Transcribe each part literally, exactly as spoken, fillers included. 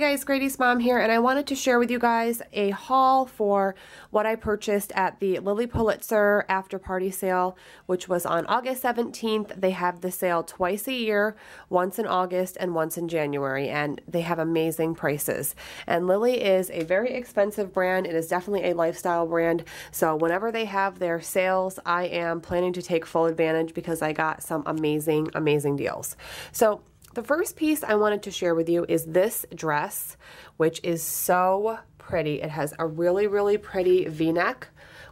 Hey guys, Grady's mom here, and I wanted to share with you guys a haul for what I purchased at the Lilly Pulitzer after party sale, which was on August seventeenth. They have the sale twice a year, once in August and once in January, and they have amazing prices. And Lilly is a very expensive brand. It is definitely a lifestyle brand, so whenever they have their sales, I am planning to take full advantage because I got some amazing, amazing deals. So the first piece I wanted to share with you is this dress, which is so pretty. It has a really, really pretty V-neck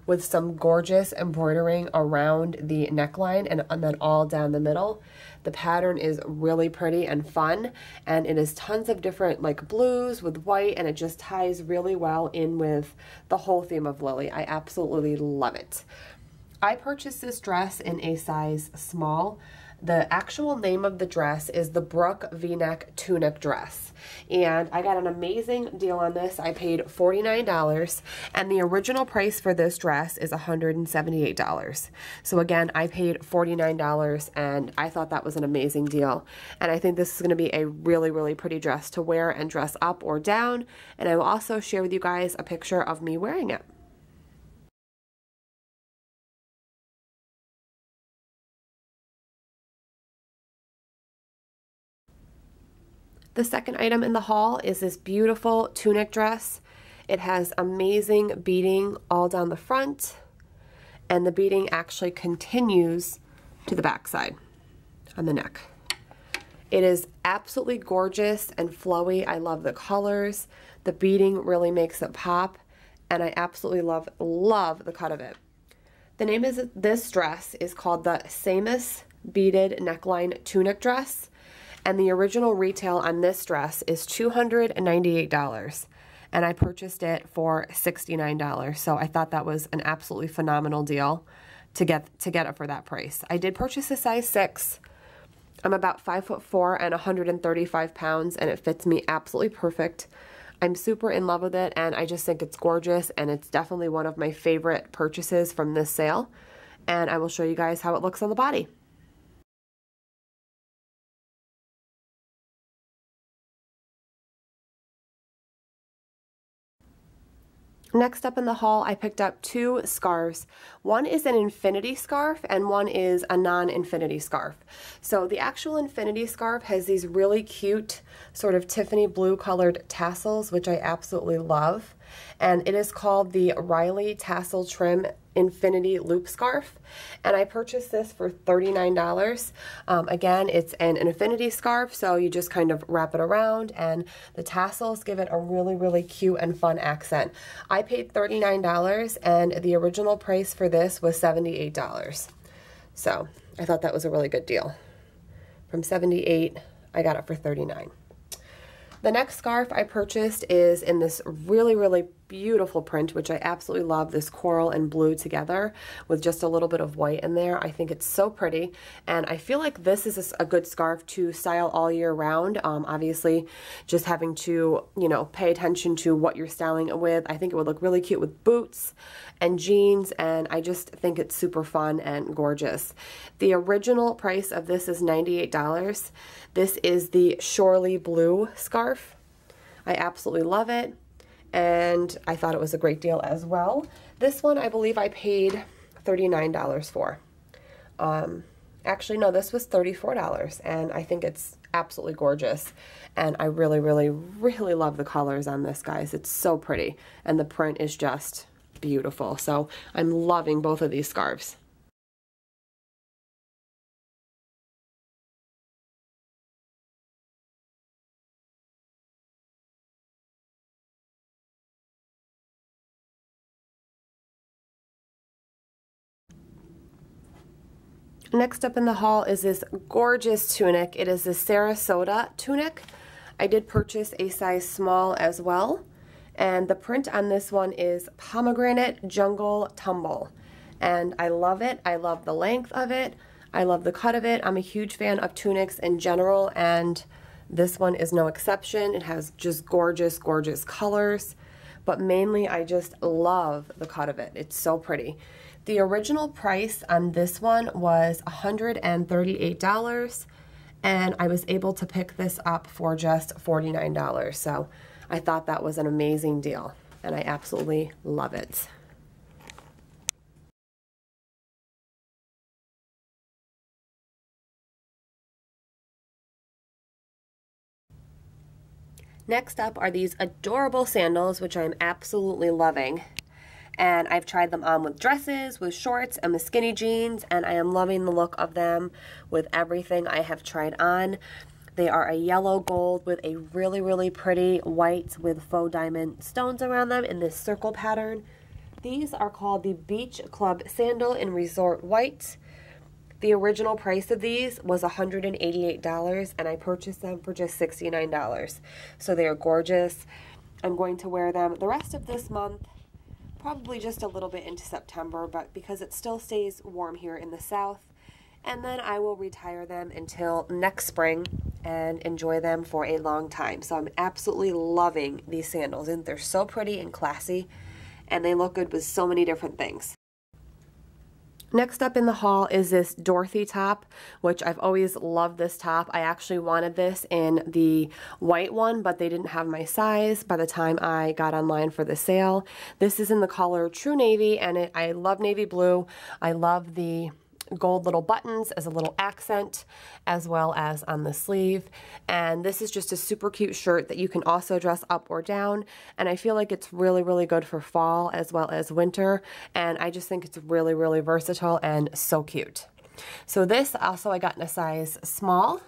with some gorgeous embroidering around the neckline and, and then all down the middle. The pattern is really pretty and fun, and it is tons of different like blues with white, and it just ties really well in with the whole theme of Lilly. I absolutely love it. I purchased this dress in a size small. The actual name of the dress is the Brooke V-neck Tunic Dress, and I got an amazing deal on this. I paid forty-nine dollars, and the original price for this dress is one hundred seventy-eight dollars. So again, I paid forty-nine dollars, and I thought that was an amazing deal. And I think this is going to be a really, really pretty dress to wear and dress up or down, and I will also share with you guys a picture of me wearing it. The second item in the haul is this beautiful tunic dress. It has amazing beading all down the front, and the beading actually continues to the backside on the neck. It is absolutely gorgeous and flowy. I love the colors. The beading really makes it pop, and I absolutely love, love the cut of it. The name of this dress is called the Samus Beaded Neckline Tunic Dress, and the original retail on this dress is two hundred ninety-eight dollars, and I purchased it for sixty-nine dollars, so I thought that was an absolutely phenomenal deal to get to get it for that price. I did purchase a size six. I'm about five foot four and one hundred thirty-five pounds, and it fits me absolutely perfect. I'm super in love with it, and I just think it's gorgeous, and it's definitely one of my favorite purchases from this sale, and I will show you guys how it looks on the body. Next up in the haul, I picked up two scarves. One is an infinity scarf and one is a non-infinity scarf. So the actual infinity scarf has these really cute sort of Tiffany blue colored tassels, which I absolutely love. And it is called the Riley Tassel trim Infinity loop scarf, and I purchased this for thirty-nine dollars. Um, again, it's an infinity scarf, so you just kind of wrap it around, and the tassels give it a really, really cute and fun accent. I paid thirty-nine dollars, and the original price for this was seventy-eight dollars. So I thought that was a really good deal. From seventy-eight dollars, I got it for thirty-nine dollars. The next scarf I purchased is in this really, really beautiful print, which I absolutely love, this coral and blue together with just a little bit of white in there. I think it's so pretty, and I feel like this is a good scarf to style all year round. Um, obviously, just having to, you know, pay attention to what you're styling it with. I think it would look really cute with boots and jeans, and I just think it's super fun and gorgeous. The original price of this is ninety-eight dollars. This is the Shorely Blue scarf. I absolutely love it, and I thought it was a great deal as well. This one, I believe I paid thirty-nine dollars for. Um, actually, no, this was thirty-four dollars, and I think it's absolutely gorgeous, and I really, really, really love the colors on this, guys. It's so pretty, and the print is just beautiful, so I'm loving both of these scarves. Next up in the haul is this gorgeous tunic. It is the Sarasota tunic. I did purchase a size small as well, and the print on this one is Pomegranate Jungle Tumble, and I love it. I love the length of it. I love the cut of it. I'm a huge fan of tunics in general, and this one is no exception. It has just gorgeous, gorgeous colors, but mainly I just love the cut of it. It's so pretty. The original price on this one was one hundred thirty-eight dollars, and I was able to pick this up for just forty-nine dollars. So I thought that was an amazing deal, and I absolutely love it. Next up are these adorable sandals, which I'm absolutely loving. And I've tried them on with dresses, with shorts, and with skinny jeans, and I am loving the look of them with everything I have tried on. They are a yellow gold with a really, really pretty white with faux diamond stones around them in this circle pattern. These are called the Beach Club Sandal in Resort White. The original price of these was one hundred eighty-eight dollars, and I purchased them for just sixty-nine dollars. So they are gorgeous. I'm going to wear them the rest of this month, probably just a little bit into September, but because it still stays warm here in the south, and then I will retire them until next spring and enjoy them for a long time. So I'm absolutely loving these sandals, and they're so pretty and classy, and they look good with so many different things. Next up in the haul is this Dorothy top, which I've always loved this top. I actually wanted this in the white one, but they didn't have my size by the time I got online for the sale. This is in the color True Navy, and it, I love navy blue. I love the gold little buttons as a little accent, as well as on the sleeve. And this is just a super cute shirt that you can also dress up or down. And I feel like it's really, really good for fall as well as winter. And I just think it's really, really versatile and so cute. So this also I got in a size small.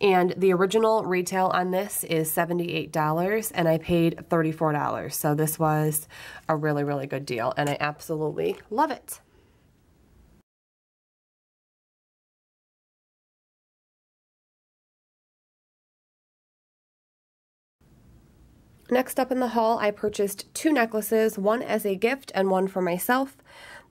And the original retail on this is seventy-eight dollars, and I paid thirty-four dollars. So this was a really, really good deal, and I absolutely love it. Next up in the haul, I purchased two necklaces, one as a gift and one for myself.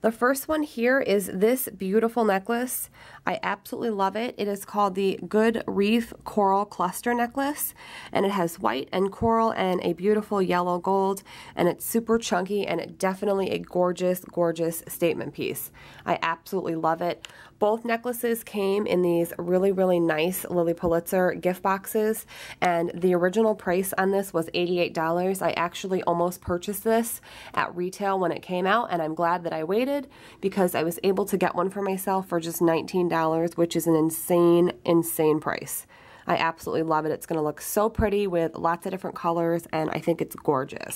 The first one here is this beautiful necklace. I absolutely love it. It is called the Good Reef Coral Cluster Necklace, and it has white and coral and a beautiful yellow gold, and it's super chunky, and it's definitely a gorgeous, gorgeous statement piece. I absolutely love it. Both necklaces came in these really, really nice Lilly Pulitzer gift boxes, and the original price on this was eighty-eight dollars. I actually almost purchased this at retail when it came out, and I'm glad that I waited because I was able to get one for myself for just nineteen dollars, which is an insane, insane price. I absolutely love it. It's going to look so pretty with lots of different colors, and I think it's gorgeous.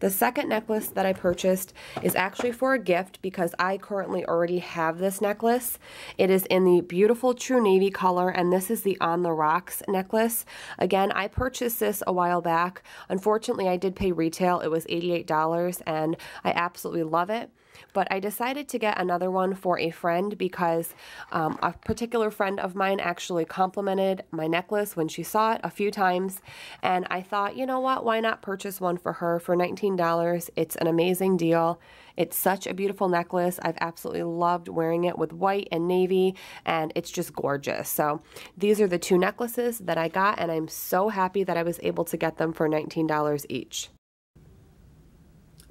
The second necklace that I purchased is actually for a gift because I currently already have this necklace. It is in the beautiful True Navy color, and this is the On the Rocks necklace. Again, I purchased this a while back. Unfortunately, I did pay retail. It was eighty-eight dollars, and I absolutely love it. But I decided to get another one for a friend because um, a particular friend of mine actually complimented my necklace when she saw it a few times, and I thought, you know what, why not purchase one for her for nineteen dollars? It's an amazing deal. It's such a beautiful necklace. I've absolutely loved wearing it with white and navy, and it's just gorgeous. So these are the two necklaces that I got, and I'm so happy that I was able to get them for nineteen dollars each.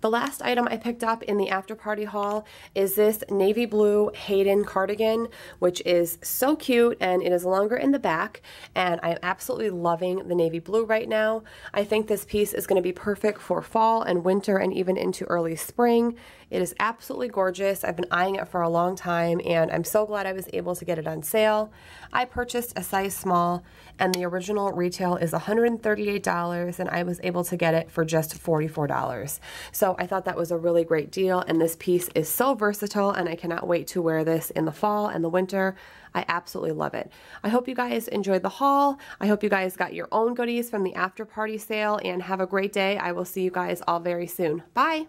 The last item I picked up in the after party haul is this navy blue Hayden cardigan, which is so cute, and it is longer in the back, and I'm absolutely loving the navy blue right now. I think this piece is going to be perfect for fall and winter and even into early spring. It is absolutely gorgeous. I've been eyeing it for a long time, and I'm so glad I was able to get it on sale. I purchased a size small, and the original retail is one hundred thirty-eight dollars, and I was able to get it for just forty-four dollars. So I thought that was a really great deal, and this piece is so versatile, and I cannot wait to wear this in the fall and the winter. I absolutely love it. I hope you guys enjoyed the haul. I hope you guys got your own goodies from the after party sale, and have a great day. I will see you guys all very soon. Bye!